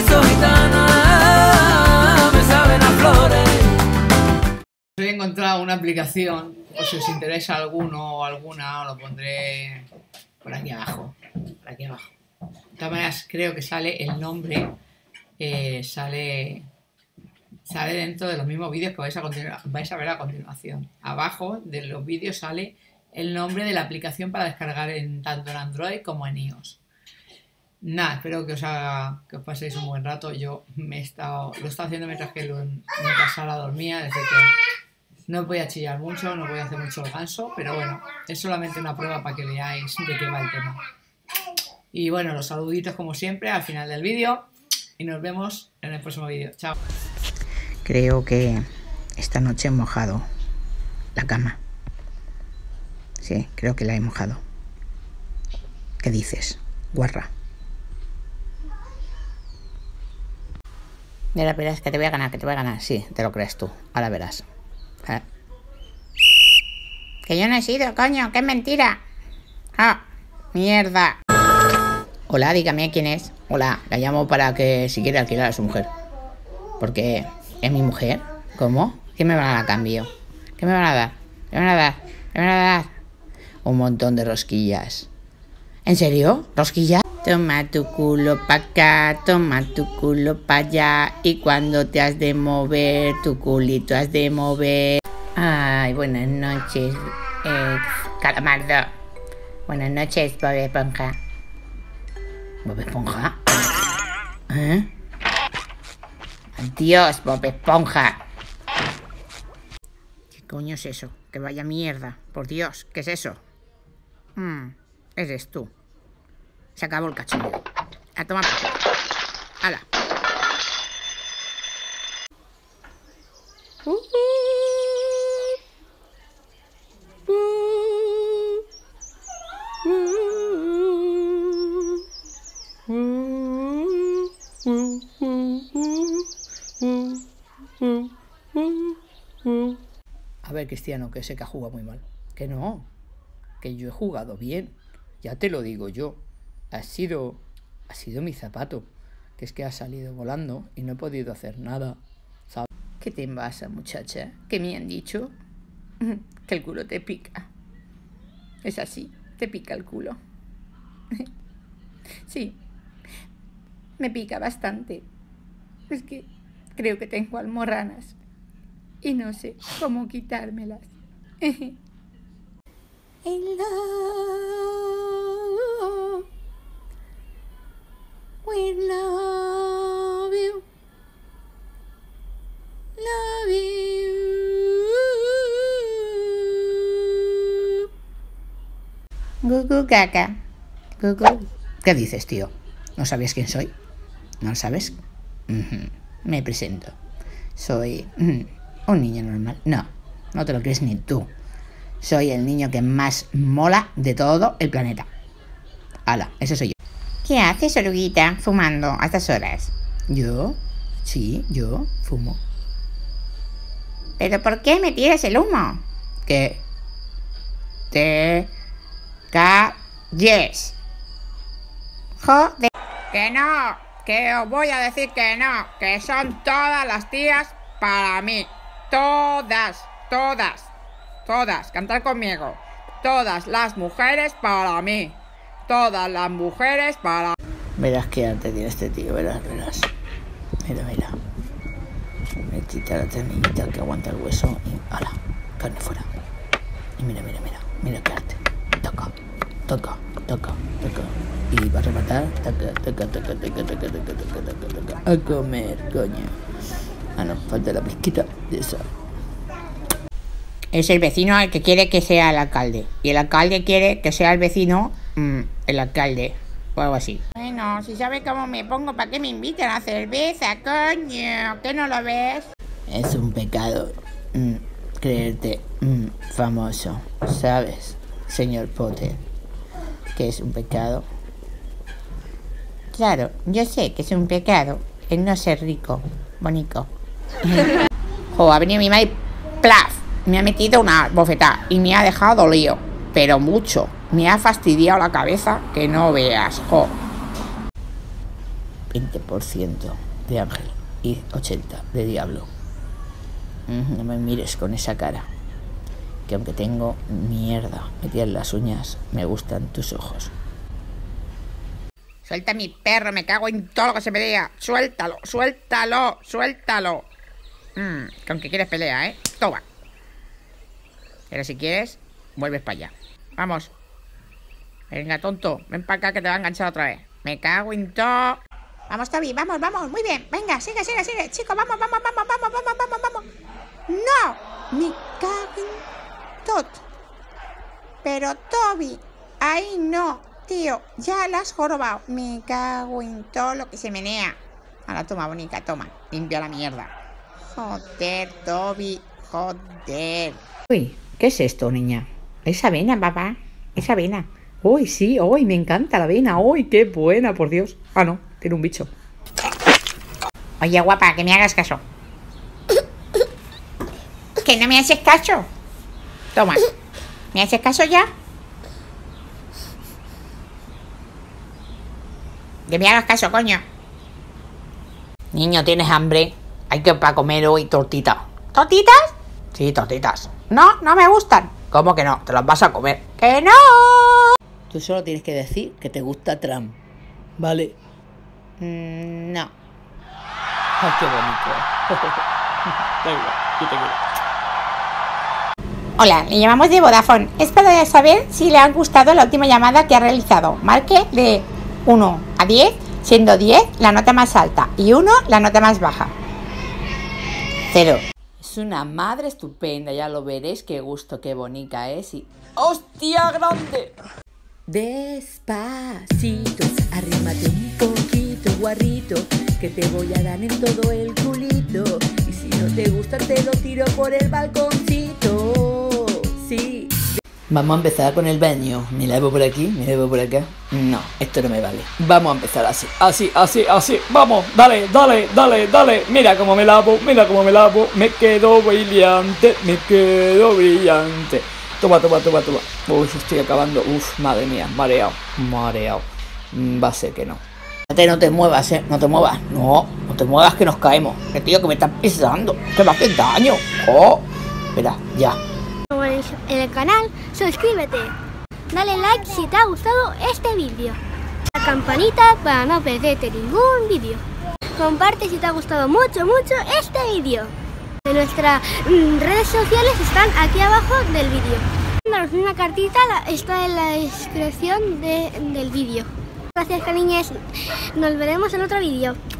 besos gitana, me saben a flores. Os he encontrado una aplicación, o si os interesa alguno o alguna, os lo pondré por aquí abajo. Por aquí abajo. De todas maneras, creo que sale el nombre, sale dentro de los mismos vídeos que vais a ver a continuación. Abajo de los vídeos sale el nombre de la aplicación para descargar tanto en Android como en iOS. Nada, espero que os paséis un buen rato. Yo lo he estado haciendo mientras que Sara dormía, desde que no voy a chillar mucho, no voy a hacer mucho el ganso, pero bueno, es solamente una prueba para que veáis de qué va el tema. Y bueno, los saluditos como siempre al final del vídeo y nos vemos en el próximo vídeo. Chao. Creo que esta noche he mojado la cama. Sí, creo que la he mojado. ¿Qué dices, guarra? Mira, verás que te voy a ganar, sí, te lo crees tú, ahora verás. ¿Eh? Que yo no he sido, coño, que es mentira. Ah, mierda. Hola, dígame quién es. Hola, la llamo para que si quiere alquilar a su mujer. Porque es mi mujer. ¿Cómo? ¿Qué me van a dar a cambio? ¿Qué me van a dar? Un montón de rosquillas. ¿En serio? ¿Rosquillas? Toma tu culo pa' acá, toma tu culo pa' allá. Y cuando te has de mover, tu culito has de mover. Ay, buenas noches, calamardo. Buenas noches, Bob Esponja. ¿Bob Esponja? ¿Eh? ¡Adiós, Bob Esponja! ¿Qué coño es eso? ¡Que vaya mierda! ¡Por Dios! ¿Qué es eso? Eres tú. Se acabó el cachondeo. A tomar por culo. ¡Hala! A ver, Cristiano, que sé que juega muy mal. Que no, que yo he jugado bien. Ya te lo digo yo. Ha sido mi zapato. Que es que ha salido volando y no he podido hacer nada, ¿sabes? ¿Qué te pasa, muchacha? ¿Qué me han dicho? Que el culo te pica. Es así, te pica el culo. Sí, me pica bastante. Es que creo que tengo almorranas y no sé cómo quitármelas. Hello. We love you. Love you. Gugu caca. Gugu. ¿Qué dices, tío? ¿No sabes quién soy? ¿No lo sabes? Me presento. Soy un niño normal. No, no te lo crees ni tú. Soy el niño que más mola de todo el planeta. Hala, ese soy yo. ¿Qué haces, Oruguita, fumando a estas horas? ¿Yo? Sí, yo fumo. ¿Pero por qué me tiras el humo? Que te calles. Joder. Que no, que os voy a decir que no, que son todas las tías para mí. Todas, cantar conmigo. Todas las mujeres para mí. Todas las mujeres para... Verás qué arte tiene este tío, verás. Mira. Me quita la ternillita que aguanta el hueso y... ¡Hala! Carne fuera. Y mira qué arte. Toca. Y va a rematar. Toca. A comer, coño. Ah, no, falta la pizquita de esa. Es el vecino al que quiere que sea el alcalde. Y el alcalde quiere que sea el vecino, el alcalde, o algo así. Bueno, si sabes cómo me pongo, ¿para qué me invitan a cerveza, coño? ¿Qué no lo ves? Es un pecado creerte famoso, ¿sabes, señor Potter? Que es un pecado. Claro, yo sé que es un pecado el no ser rico, bonito. Jo, ha venido mi madre, plaf. Me ha metido una bofetada y me ha dejado dolido, pero mucho. Me ha fastidiado la cabeza que no veas, jo. 20% de ángel y 80% de diablo. No me mires con esa cara, que aunque tengo mierda metida en las uñas, me gustan tus ojos. Suelta a mi perro, me cago en todo lo que se pelea. Suéltalo, suéltalo, suéltalo. Que aunque quieres pelea, ¿eh? Toma. Pero si quieres, vuelves para allá. Vamos. Venga, tonto, ven para acá que te va a enganchar otra vez. Me cago en todo. Vamos, Toby, vamos, vamos, muy bien. Venga, sigue, sigue, sigue. Chico, vamos, vamos, vamos, vamos, vamos, vamos, vamos. ¡No! Me cago en todo. Pero, Toby, ahí no. Tío, ya la has jorobado. Me cago en todo lo que se menea. Ahora toma, bonita, toma. Limpia la mierda. Joder, Toby, joder. Uy, ¿qué es esto, niña? Es avena, papá. Es avena. Uy, sí, uy, me encanta la avena. Uy, qué buena, por Dios. Ah, no, tiene un bicho. Oye, guapa, que me hagas caso. ¿Que no me haces caso? Toma. ¿Me haces caso ya? Que me hagas caso, coño. Niño, ¿tienes hambre? Hay que para comer hoy tortita. ¿Tortitas? Sí, tortitas. No, no me gustan. ¿Cómo que no? Te las vas a comer. ¡Que no! Tú solo tienes que decir que te gusta Trump. ¿Vale? No. Ay, qué bonito. Venga, yo te quiero. Hola, le llamamos de Vodafone. Es para saber si le han gustado la última llamada que ha realizado. Marque de 1 a 10, siendo 10 la nota más alta y 1 la nota más baja. 0. Es una madre estupenda, ya lo veréis, qué gusto, qué bonita es y... ¡Hostia grande! Despacito, arrímate un poquito, guarrito, que te voy a dar en todo el culito. Y si no te gusta te lo tiro por el balconcito. Sí. Vamos a empezar con el baño. Me lavo por aquí, me lavo por acá. No, esto no me vale. Vamos a empezar así, así, así, así. Vamos, dale, dale, dale, dale. Mira cómo me lavo, mira cómo me lavo. Me quedo brillante, me quedo brillante. Toma, toma, toma, toma. Uy, estoy acabando. Uf, madre mía, mareado, mareado. Va a ser que no. No te muevas, no te muevas. No, no te muevas que nos caemos. Que tío, que me estás pisando, que me hace daño. Oh, espera, ya. En el canal, suscríbete, dale like si te ha gustado este vídeo, la campanita para no perderte ningún vídeo, comparte si te ha gustado mucho, mucho este vídeo. Nuestras redes sociales están aquí abajo del vídeo. Mándanos una cartita, está en la descripción del vídeo. Gracias, cariños, nos veremos en otro vídeo.